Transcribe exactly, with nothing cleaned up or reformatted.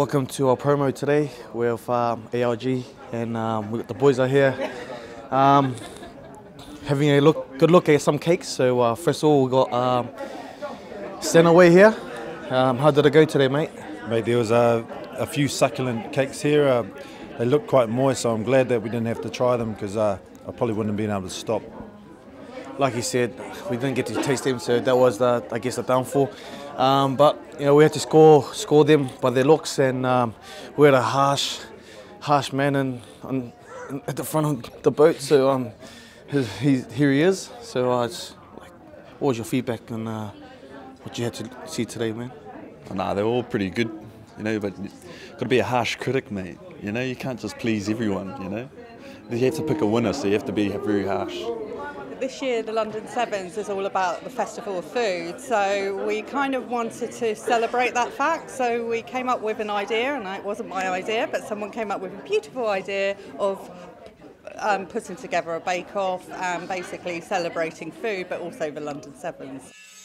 Welcome to our promo today with um, A I G, and um, we got the boys are here um, having a look, good look at some cakes. So uh, first of all, we got um, Senna Wei here. Um, how did it go today, mate? Mate, there was a, a few succulent cakes here. Uh, they looked quite moist, so I'm glad that we didn't have to try them because uh, I probably wouldn't have been able to stop. Like you said, we didn't get to taste them, so that was, the, I guess, the downfall. Um, but you know, we had to score score them by their looks, and um, we had a harsh, harsh man in, in, in, at the front of the boat. So um, his, he's, here he is. So uh, it's like, what was your feedback on uh, what you had to see today, man? Nah, they're all pretty good, you know. But got to be a harsh critic, mate. You know, you can't just please everyone. You know, you have to pick a winner, so you have to be very harsh. This year the London Sevens is all about the festival of food, so we kind of wanted to celebrate that fact, so we came up with an idea, and it wasn't my idea, but someone came up with a beautiful idea of um, putting together a bake-off and basically celebrating food but also the London Sevens.